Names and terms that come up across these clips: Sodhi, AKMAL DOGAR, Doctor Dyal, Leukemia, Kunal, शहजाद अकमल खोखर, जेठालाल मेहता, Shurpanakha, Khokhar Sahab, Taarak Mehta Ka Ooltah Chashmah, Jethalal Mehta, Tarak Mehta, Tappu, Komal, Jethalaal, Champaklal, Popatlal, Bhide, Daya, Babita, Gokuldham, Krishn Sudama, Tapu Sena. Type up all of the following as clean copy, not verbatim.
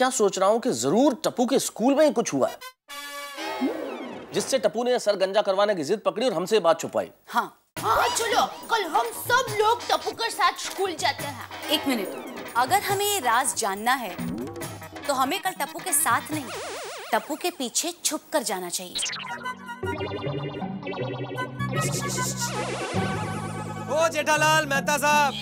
क्या सोच रहा हूँ कि जरूर टप्पू के स्कूल में ही कुछ हुआ है जिससे टप्पू ने सर गंजा करवाने की जिद पकड़ी और हमसे बात छुपाई। हाँ हाँ चलो कल हम सब लोग टप्पू के साथ स्कूल जाते हैं। एक मिनट, अगर हमें ये राज जानना है तो हमें कल टप्पू के साथ नहीं टप्पू के पीछे छुप कर जाना चाहिए। ओ जेठालाल मेहता साहब,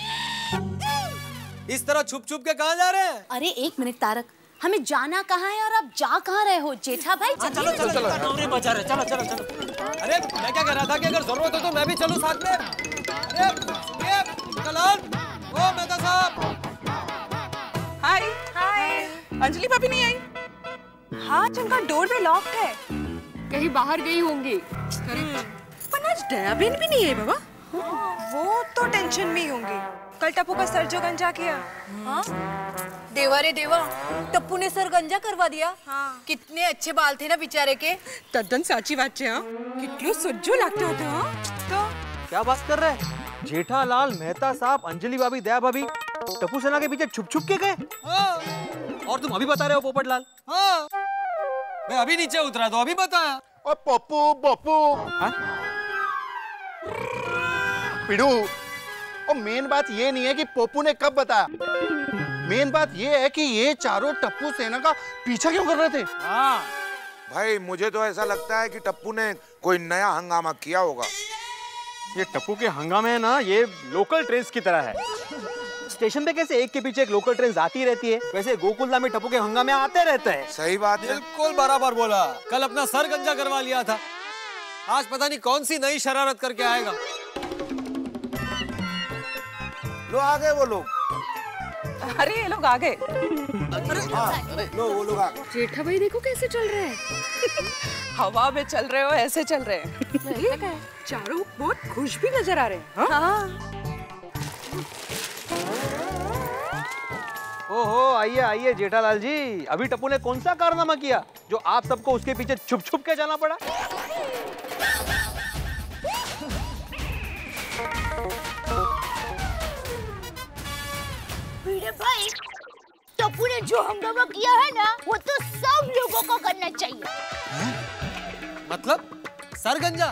इस तरह छुप छुप के कहाँ जा रहे हैं? अरे एक मिनट तारक, हमें जाना कहाँ है और आप जा कहाँ रहे हो? जेठा भाई चलो चलो चलो चलो चलो चलो। अरे मैं क्या कह रहा था कि अगर जरूरत हो तो मैं भी चलूं साथ में। अरे जेठालाल, ओ मेहता साहब। हाय हाय, अंजलि भाभी नहीं आई? हाँ, उनका डोर भी लॉक्ड है, कहीं बाहर गई होंगी। पर आज दया बहन भी नहीं है बाबा। वो तो टेंशन में ही होंगी, कल टप्पू का सर जो गंजा किया। हाँ देवा रे देवा, टप्पू ने सर गंजा करवा दिया। हाँ कितने अच्छे बाल थे ना बेचारे के। तद्दन साची बात छे। हाँ कितलो सुज्जू लगता होता। हाँ तो क्या बात कर रहे हैं जेठालाल मेहता साहब? अंजलि भाभी, दया भाभी टप्पू सेना के पीछे छुप छुप के गए और तुम अभी बता रहे हो पोपटलाल? हाँ मैं अभी नीचे उतरा तो अभी बताया। और पप्पू पप्पू पिडू, और मेन बात ये नहीं है कि पप्पू ने कब बताया, मेन बात ये है कि ये चारों टप्पू सेना का पीछा क्यों कर रहे थे। हाँ भाई मुझे तो ऐसा लगता है कि टप्पू ने कोई नया हंगामा किया होगा। ये टप्पू के हंगामे ना ये लोकल ट्रेन की तरह है, स्टेशन पे कैसे एक के पीछे एक लोकल ट्रेन आती रहती है वैसे गोकुलधाम में टप्पू के हंगामे आते रहते हैं। सही बात है, बिल्कुल बराबर बोला। कल अपना सर गंजा करवा लिया था, आज पता नहीं कौन सी नई शरारत करके आएगा। लो आ गए वो लोग। अरे ये लोग आ गए। जेठा भाई देखो कैसे चल रहे हैं। हवा में चल रहे हो ऐसे चल रहे हैं। चारों बहुत खुश भी नजर आ रहे हैं। ओहो आइए आइए जेठालाल जी, अभी टप्पू ने कौन सा कारनामा किया जो आप सबको उसके पीछे छुप छुप के जाना पड़ा? भिड़े भाई, टप्पू ने जो हंगामा किया है ना वो तो सब लोगों को करना चाहिए। है? मतलब सरगंजा।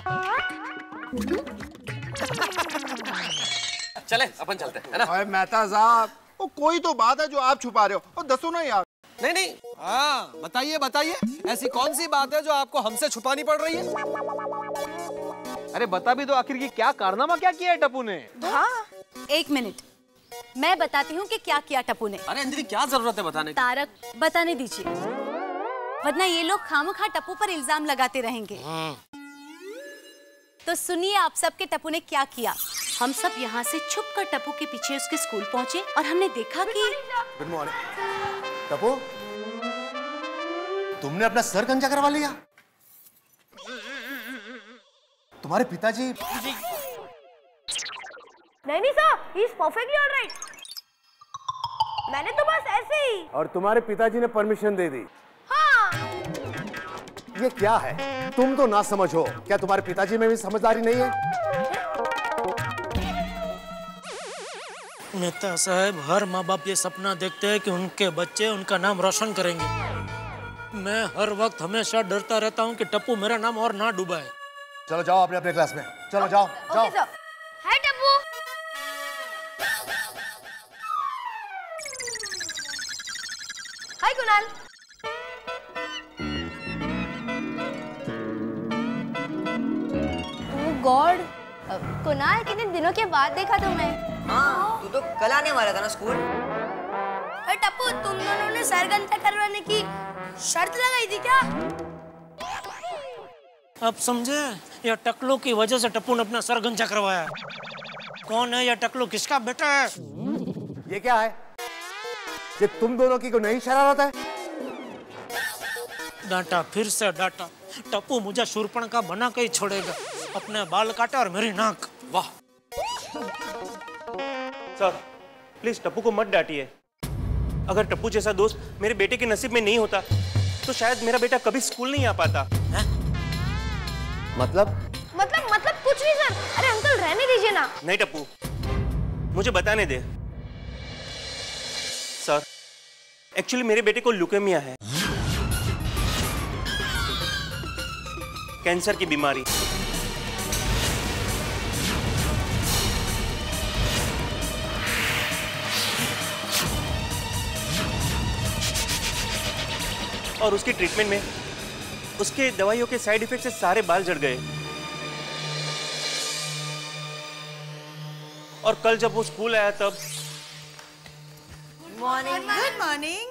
चले अपन चलते हैं ना। मेहता साहब कोई तो बात है जो आप छुपा रहे हो और दसो ना यार। नहीं नहीं हाँ बताइए बताइए, ऐसी कौन सी बात है जो आपको हमसे छुपानी पड़ रही है? अरे बता भी दो आखिर की क्या कारनामा क्या किया है टप्पू ने। हाँ एक मिनट मैं बताती हूँ कि क्या किया टप्पू ने। अरे अंजलि क्या जरूरत है बताने की? तारक बताने दीजिए वरना ये लोग खामखा टप्पू पर इल्जाम लगाते रहेंगे। तो सुनिए आप सबके टप्पू ने क्या किया। हम सब यहाँ से छुपकर टप्पू के पीछे उसके स्कूल पहुँचे और हमने देखा कि गुड मॉर्निंग टप्पू, तुमने अपना सर गंजा करवा लिया? तुम्हारे पिताजी? नहीं नहीं sir, he is perfectly alright. मैंने तो बस ऐसे ही। और तुम्हारे पिताजी ने परमिशन दे दी? हाँ। ये क्या है, तुम तो ना समझ हो, क्या तुम्हारे पिताजी में भी समझदारी नहीं है? मेहता साहब, हर माँ बाप ये सपना देखते हैं कि उनके बच्चे उनका नाम रोशन करेंगे। मैं हर वक्त हमेशा डरता रहता हूँ कि टप्पू मेरा नाम और ना डुबाए। चलो जाओ अपने अपने क्लास में, चलो जाओ जाओ। Hi Tappu. Hi Kunal. Oh God, Kunal कितने दिनों के बाद देखा तुम्हें। हाँ तू तो कल आने वाला था ना स्कूल। अरे टप्पू, तुम दोनों ने सरगंजा करवाने की शर्त लगाई थी क्या? अब समझे, यह टकलो की वजह से टप्पू ने अपना सरगंजा करवाया। कौन है यह टकलो, किसका बेटा है? ये क्या है, ये तुम दोनों की कोई नई शरारत है? डांटा, फिर से डांटा। टप्पू मुझे शूर्पणखा बना के ही छोड़ेगा। अपने बाल काटा और मेरी नाक। वाह सर, प्लीज टप्पू को मत डांटिए। अगर टप्पू जैसा दोस्त मेरे बेटे के नसीब में नहीं होता तो शायद मेरा बेटा कभी स्कूल नहीं आ पाता। है? मतलब कुछ नहीं सर। अरे अंकल रहने दीजिए ना। नहीं टप्पू, मुझे बताने दे। सर एक्चुअली मेरे बेटे को ल्यूकेमिया है, कैंसर की बीमारी। और उसकी ट्रीटमेंट में उसके दवाइयों के साइड इफेक्ट से सारे बाल झड़ गए। और कल जब वो स्कूल आया तब मॉर्निंग गुड मॉर्निंग।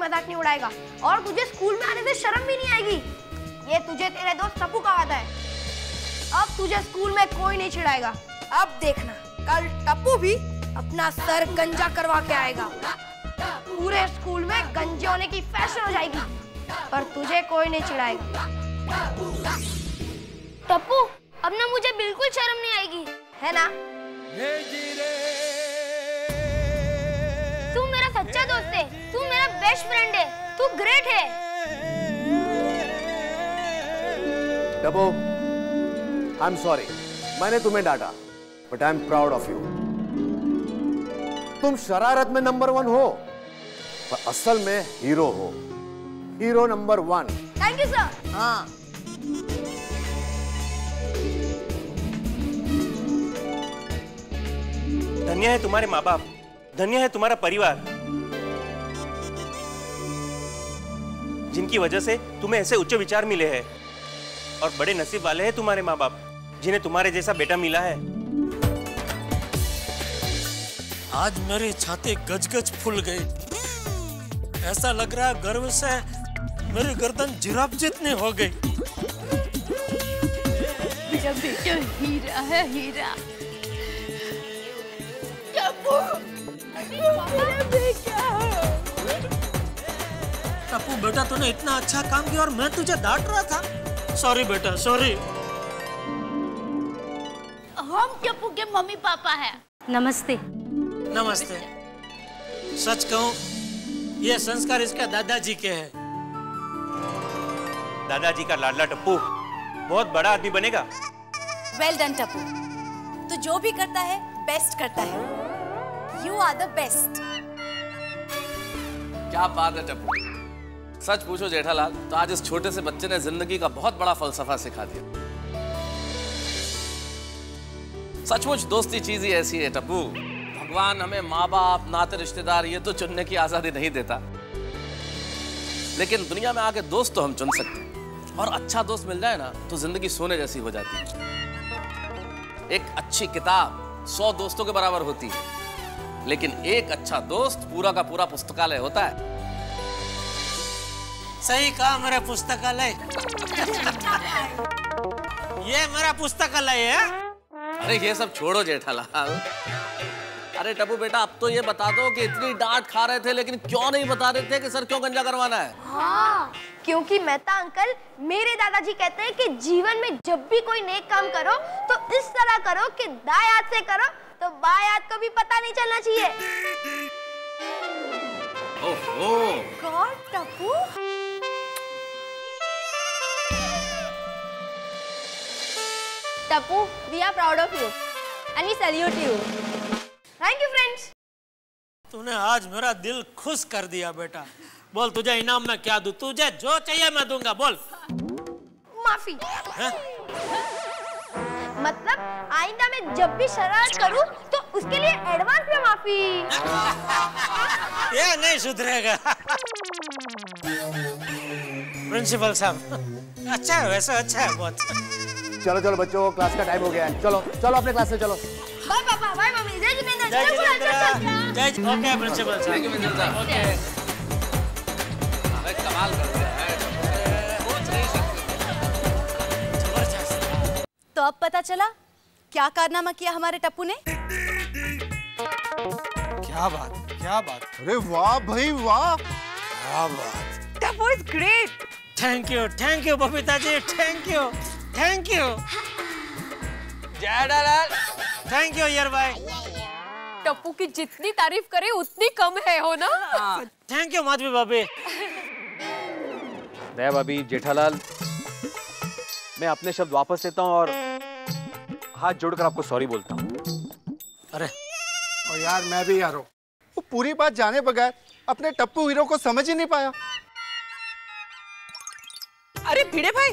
मजाक नहीं उड़ाएगा और तुझे स्कूल में आने से शर्म भी नहीं आएगी। ये तुझे तेरे दोस्त टप्पू का वादा है। अब तुझे स्कूल में कोई नहीं चिढ़ाएगा। अब देखना कल टप्पू भी अपना सर गंजा करवा के आएगा। पूरे स्कूल में गंजे होने की फैशन हो जाएगी, पर तुझे कोई नहीं चिढ़ाएगा। टप्पू अब ना मुझे बिल्कुल शर्म नहीं आएगी, है ना? तू मेरा सच्चा दोस्त है, तू मेरा बेस्ट फ्रेंड है, तू ग्रेट है। टप्पू, आई एम सॉरी, मैंने तुम्हें डांटा, but I am proud of you. तुम शरारत में नंबर 1 हो, पर असल में हीरो हो, hero number 1। Thank you sir. हाँ। धन्य है तुम्हारे माँ बाप, धन्य है तुम्हारा परिवार, जिनकी वजह से तुम्हें ऐसे उच्च विचार मिले हैं। और बड़े नसीब वाले हैं तुम्हारे माँ बाप, जिन्हें तुम्हारे जैसा बेटा मिला है। आज मेरे छाते गजगज फूल गए, ऐसा लग रहा है गर्व से मेरी गर्दन जिराफ जितनी हो गई। मेरा बेटा हीरा है, हीरा। टप्पू बेटा, तूने इतना अच्छा काम किया और मैं तुझे डांट रहा था। सॉरी बेटा, सॉरी। हम टप्पू के मम्मी पापा हैं। नमस्ते। नमस्ते। सच कहूं, ये संस्कार इसके दादाजी के हैं। दादाजी का लाडला टप्पू बहुत बड़ा आदमी बनेगा। वेल डन टप्पू, तू जो भी करता है बेस्ट करता है। You are the best. क्या बात है टप्पू। सच पूछो जेठालाल तो आज इस छोटे से बच्चे ने जिंदगी का बहुत बड़ा फलसफा सिखा दिया। सचमुच दोस्ती चीज ही ऐसी है टप्पू। भगवान हमें माँ बाप, नाते, रिश्तेदार ये तो चुनने की आजादी नहीं देता, लेकिन दुनिया में आके दोस्त तो हम चुन सकते हैं। और अच्छा दोस्त मिल जाए ना तो जिंदगी सोने जैसी हो जाती है। एक अच्छी किताब 100 दोस्तों के बराबर होती है, लेकिन एक अच्छा दोस्त पूरा का पूरा पुस्तकालय होता है। सही कहा, मेरा पुस्तकालय। ये मेरा पुस्तकालय है। अरे ये सब छोड़ो जेठालाल। अरे टप्पू बेटा, अब तो ये बता दो कि इतनी डांट खा रहे थे लेकिन क्यों नहीं बता रहे थे कि सर क्यों गंजा करवाना है? हाँ, क्योंकि मेहता अंकल, मेरे दादाजी कहते हैं कि जीवन में जब भी कोई नेक काम करो तो इस तरह करो कि दाएं हाथ से करो तो बाएं हाथ को भी पता नहीं चलना चाहिए। ओहो God Tappu Tappu we are proud of you and we salute you. Thank you friends. तूने आज मेरा दिल खुश कर दिया बेटा। बोल तुझे इनाम में क्या दूं? तुझे जो चाहिए मैं दूंगा। बोल माफी। मतलब आइंदा मैं जब भी शरारत करूं तो उसके लिए एडवांस में माफी। ये नहीं सुधरेगा। प्रिंसिपल साहब अच्छा है, वैसे अच्छा है बहुत। चलो चलो बच्चों क्लास का टाइम हो गया है, चलो चलो अपने क्लास में चलो। बाय पापा, बाय मम्मी। जय जिनेंद्र, जय जिनेंद्र, जय। ओके प्रिंसिपल साहब ओके। अरे कमाल कर रहे हैं। तो अब पता चला क्या कारनामा किया हमारे टप्पू ने। क्या बात, क्या बात। अरे वाह भाई वाह, क्या बात। Tappu is great. Thank you Babita ji, thank you, thank you Jethalal, thank you यार भाई। टप्पू की जितनी तारीफ करे उतनी कम है, हो ना? थैंक यू माधवी भाभी। दया भाभी, जेठालाल, मैं अपने शब्द वापस लेता हूँ और हाथ जोड़कर आपको सॉरी बोलता हूँ। अरे और यार मैं भी यारो, वो पूरी बात जाने बगैर अपने टप्पू हीरो को समझ ही नहीं पाया। अरे भिड़े भाई,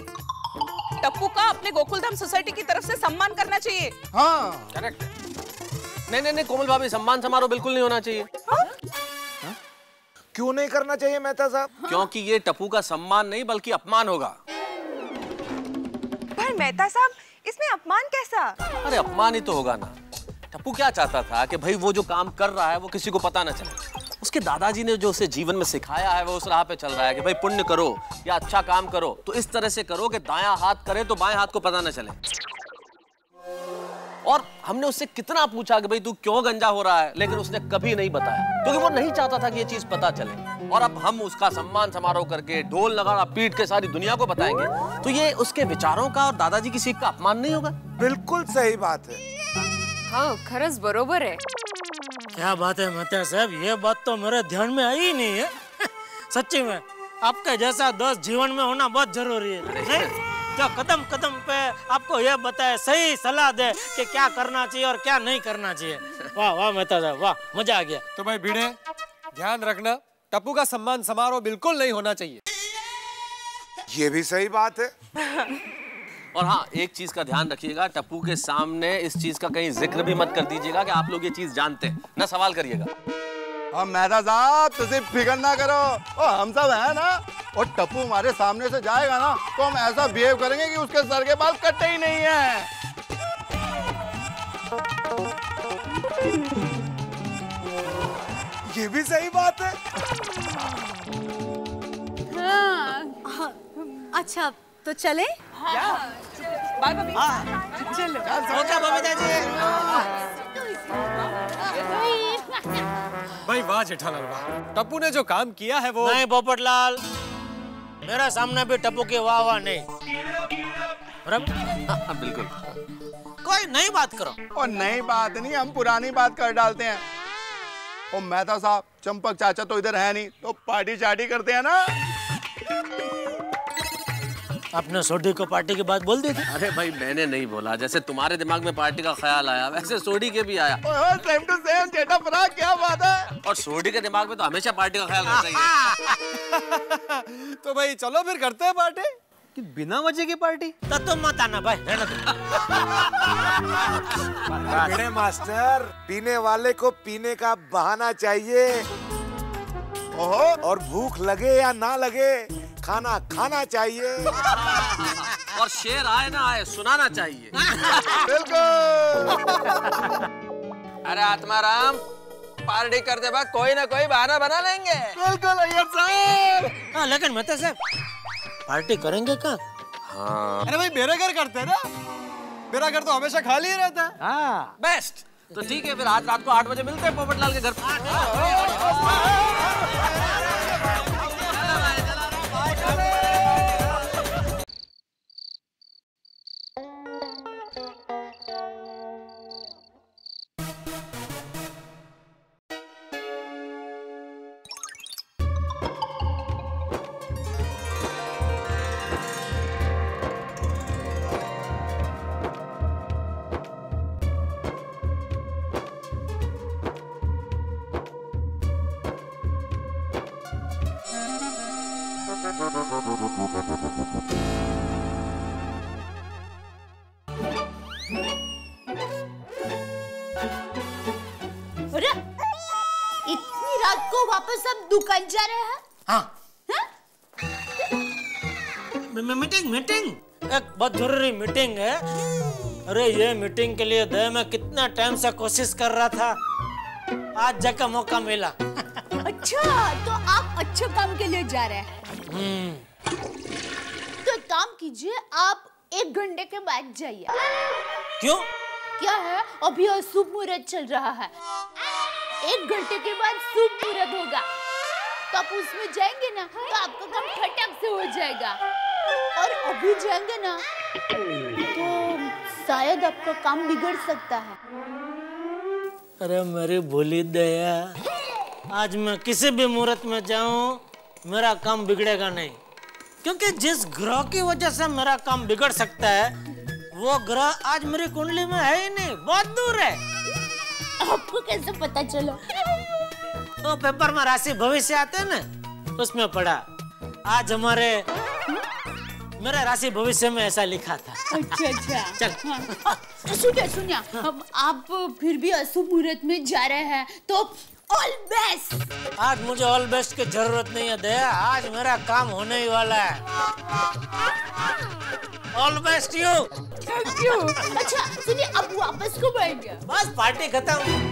टप्पू का अपने गोकुलधाम सोसाइटी की तरफ से सम्मान करना चाहिए। हाँ करेक्ट। नहीं नहीं नहीं कोमल भाभी, सम्मान समारोह बिल्कुल नहीं होना चाहिए। हाँ? हाँ? क्यों नहीं करना चाहिए मेहता साहब? हाँ? क्योंकि ये टप्पू का सम्मान नहीं बल्कि अपमान होगा। मेहता साहब इसमें अपमान कैसा? अरे अपमान ही तो होगा ना। टप्पू क्या चाहता था कि भाई वो जो काम कर रहा है वो किसी को पता ना चले। उसके दादाजी ने जो उसे जीवन में सिखाया है वो उस राह पे चल रहा है कि भाई पुण्य करो या अच्छा काम करो तो इस तरह से करो कि दायां हाथ करे तो बाएं हाथ को पता ना चले। और हमने उससे कितना पूछा कि भाई तू क्यों गंजा हो रहा है, लेकिन उसने कभी नहीं बताया क्योंकि वो नहीं चाहता था कि ये चीज पता चले। और अब हम उसका सम्मान समारोह करके ढोल लगाना पीट के सारी दुनिया को बताएंगे तो ये उसके विचारों का और दादाजी की सीख का अपमान नहीं होगा। बिल्कुल सही बात है। हाँ खरस बरोबर है। क्या बात है मेहता साहब, ये बात तो मेरे ध्यान में आई ही नहीं है। सच्ची में आपका जैसा दोस्त जीवन में होना बहुत जरूरी है। कदम कदम पे आपको यह बताए, सही सलाह दे कि क्या करना चाहिए और क्या नहीं करना चाहिए। वाह वाह मेहता साहब वाह, मजा आ गया। तो भाई भिड़े ध्यान रखना, टप्पू का सम्मान समारोह बिल्कुल नहीं होना चाहिए। ये भी सही बात है। और हाँ एक चीज का ध्यान रखिएगा, टप्पू के सामने इस चीज का कहीं जिक्र भी मत कर दीजिएगा कि आप लोग ये चीज जानते हैं ना, सवाल करिएगा। हाँ मेहता साहब तुझे फिक्र ना करो, हम सब है ना। और टप्पू हमारे सामने से जाएगा ना तो हम ऐसा बिहेव करेंगे कि उसके सर के बाल कटे ही नहीं हैं। ये भी सही बात है। हाँ। अच्छा तो चले। हाँ। बाय बबी। चलो ओके बबीता जी। भाई वाह जेठालाल वाह, टप्पू ने जो काम किया है वो। नहीं पोपटलाल, मेरा सामना भी टप्पू के वाह वाह नहीं। बिल्कुल। कोई नई बात करो। और नई बात नहीं, हम पुरानी बात कर डालते हैं। और मेहता साहब चंपक चाचा तो इधर है नहीं तो पार्टी चाटी करते हैं ना। आपने सोडी को पार्टी की बात बोल दी थी। अरे भाई मैंने नहीं बोला, जैसे तुम्हारे दिमाग में पार्टी का ख्याल आया वैसे सोडी के भी आया। सेम टू सेम जेठा फरा, क्या बात है। और सोडी के दिमाग में तो हमेशा पार्टी का ख्याल रहता ही है। तो भाई चलो फिर करते हैं पार्टी। कि बिना वजह की पार्टी तो तुम मत आना भाई। बड़े मास्टर, पीने वाले को पीने का बहाना चाहिए। ओहो, और भूख लगे या ना लगे खाना खाना चाहिए। और शेर आए ना आए सुनाना चाहिए। बिल्कुल। अरे आत्माराम पार्टी करते वक्त कोई ना कोई बहाना बना लेंगे। बिल्कुल अय्यर साहब। हाँ लेकिन मेहता साहब पार्टी करेंगे कहाँ? हाँ अरे भाई मेरे घर करते हैं ना, मेरा घर तो हमेशा खाली रहता है। हाँ बेस्ट। तो ठीक है फिर आज रात को 8 बजे मिलते हैं पोपटलाल के घर पर। पे सब दुकान जा रहे हैं। हाँ मीटिंग मीटिंग एक बहुत जरूरी मीटिंग है। अरे ये मीटिंग के लिए दया मैं कितना टाइम से कोशिश कर रहा था, आज जाकर मौका मिला। अच्छा तो आप अच्छे काम के लिए जा रहे हैं। तो काम कीजिए, आप 1 घंटे के बाद जाइए। क्यों? क्या है, अभी और शुभ मुहूर्त चल रहा है। 1 घंटे के बाद शुभ मुहूर्त होगा, तो आप उसमें जाएंगे ना तो आपका काम फटाक से हो जाएगा। और अभी जाएंगे ना तो शायद आपका काम बिगड़ सकता है। अरे मेरी भोली दया, आज मैं किसी भी मुहूर्त में जाऊं मेरा काम बिगड़ेगा नहीं, क्योंकि जिस ग्रह की वजह से मेरा काम बिगड़ सकता है वो ग्रह आज मेरी कुंडली में है ही नहीं, बहुत दूर है। आपको कैसे पता चलो? तो पेपर में राशि भविष्य आते हैं ना, उसमें पढ़ा। आज हमारे मेरा राशि भविष्य में ऐसा लिखा था। अच्छा अच्छा चल। हाँ। सुनिया सुनिया, अब आप फिर भी अशुभ मुहूर्त में जा रहे हैं तो ऑल बेस्ट। आज मुझे ऑल बेस्ट की जरूरत नहीं है दया, आज मेरा काम होने ही वाला है। All best you. Thank you. अच्छा सुनिए, अब वापस कब आएंगे? बस पार्टी खत्म।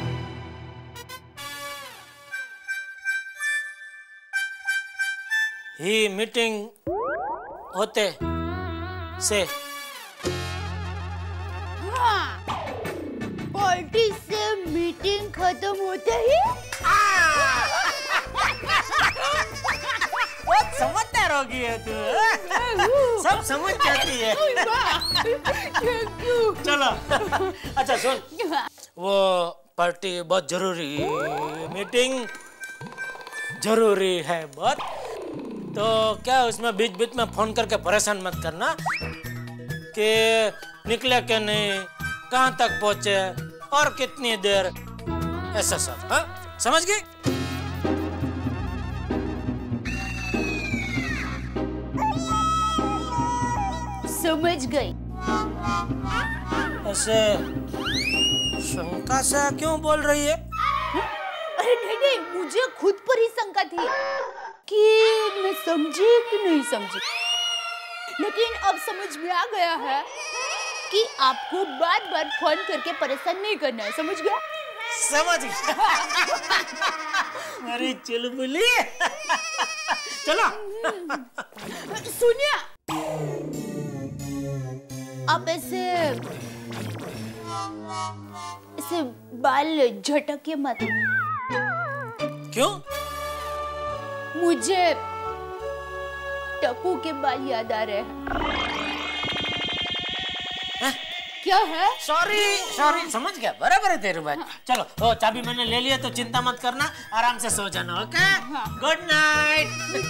ही मीटिंग होते से पार्टी से मीटिंग खत्म होते ही। बहुत समझदार हो गई है तू, सब समझ जाती है। चलो अच्छा सुन, वो पार्टी बहुत जरूरी, मीटिंग जरूरी है बहुत, तो क्या उसमें बीच बीच में फोन करके परेशान मत करना कि निकले के नहीं, कहाँ तक पहुँचे और कितनी देर, ऐसा सब। हाँ समझ गई। समझ गई। ऐसे शंका से क्यों बोल रही है? अरे नहीं नहीं, मुझे खुद पर ही शंका थी कि मैं समझी कि नहीं समझी, लेकिन अब समझ में आ गया है कि आपको बार बार फोन करके परेशान नहीं करना है। समझ गया? समझ गया। अरे चल बोली। चलो सुनिया, आप ऐसे ऐसे बाल झटकिए मत। क्यों? मुझे टप्पू के बाल याद आ रहे हैं। क्या है? सॉरी सॉरी, समझ गया, बराबर है तेरी बात। चलो ओ, चाबी मैंने ले लिया तो चिंता मत करना, आराम से सो जाना। Okay good night.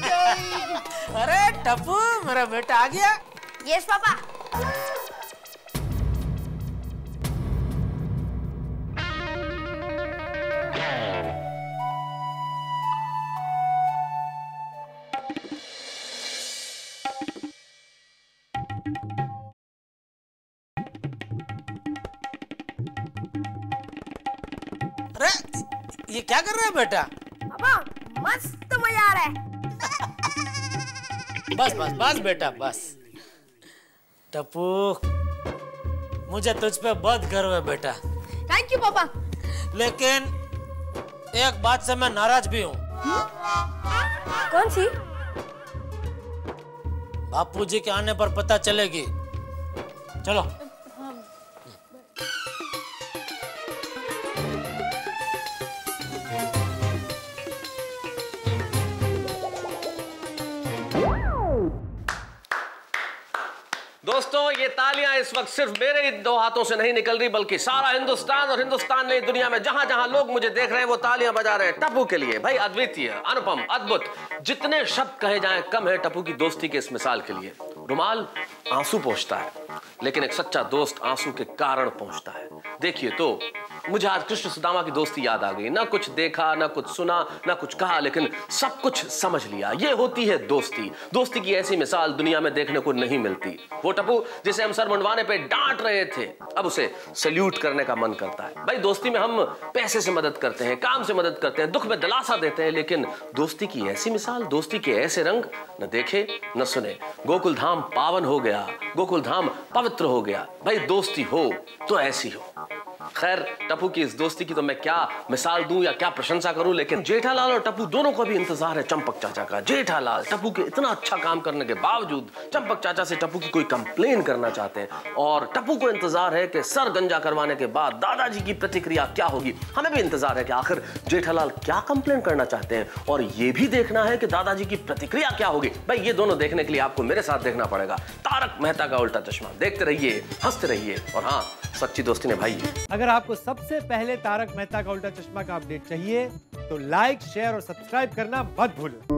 अरे टप्पू मेरा बेटा आ गया। Yes papa. ये क्या कर रहा है बेटा? पापा मस्त मजा आ रहा है। बस बस बस बेटा बस। टप्पू मुझे तुझ पे बहुत गर्व है बेटा। थैंक यू पापा। लेकिन एक बात से मैं नाराज भी हूँ। कौन सी? बापूजी के आने पर पता चलेगी। चलो दोस्तों, ये तालियां इस वक्त सिर्फ मेरे ही 2 हाथों से नहीं निकल रही, बल्कि सारा हिंदुस्तान और हिंदुस्तान नहीं, दुनिया में जहां जहां लोग मुझे देख रहे हैं वो तालियां बजा रहे हैं टप्पू के लिए। भाई अद्वितीय, अनुपम, अद्भुत, जितने शब्द कहे जाएं कम है टप्पू की दोस्ती के इस मिसाल के लिए। रुमाल आंसू पोंछता है, लेकिन एक सच्चा दोस्त आंसू के कारण पोंछता है। देखिए तो मुझे आज कृष्ण सुदामा की दोस्ती याद आ गई। ना कुछ देखा, ना कुछ सुना, ना कुछ कहा, लेकिन सब कुछ समझ लिया। ये होती है दोस्ती। दोस्ती की ऐसी मिसाल दुनिया में देखने को नहीं मिलती। वो टप्पू जिसे हम सर मुंडवाने पे डांट रहे थे, अब उसे सैल्यूट करने का मन करता है। भाई दोस्ती में हम पैसे से मदद करते हैं, काम से मदद करते हैं, दुख में दिलासा देते हैं, लेकिन दोस्ती की ऐसी मिसाल, दोस्ती के ऐसे रंग न देखे न सुने। गोकुलधाम पावन हो गया, गोकुलधाम पवित्र हो गया। भाई दोस्ती हो तो ऐसी हो। खैर टप्पू की इस दोस्ती की तो मैं क्या मिसाल दूं या क्या प्रशंसा करूं, लेकिन जेठालाल और टप्पू दोनों को भी इंतजार है चंपक चाचा का। जेठालाल टप्पू के इतना अच्छा काम करने के बावजूद चंपक चाचा से टप्पू की कोई कंप्लेन करना चाहते हैं, और टप्पू को इंतजार है कि सर गंजा करवाने के बाद दादाजी की प्रतिक्रिया क्या होगी। हमें भी इंतजार है कि आखिर जेठालाल क्या कंप्लेन करना चाहते हैं, और यह भी देखना है कि दादाजी की प्रतिक्रिया क्या होगी। भाई ये दोनों देखने के लिए आपको मेरे साथ देखना पड़ेगा तारक मेहता का उल्टा चश्मा। देखते रहिए, हंसते रहिए, और हाँ सच्ची दोस्ती ने भाई। अगर आपको सबसे पहले तारक मेहता का उल्टा चश्मा का अपडेट चाहिए तो लाइक, शेयर और सब्सक्राइब करना मत भूलो।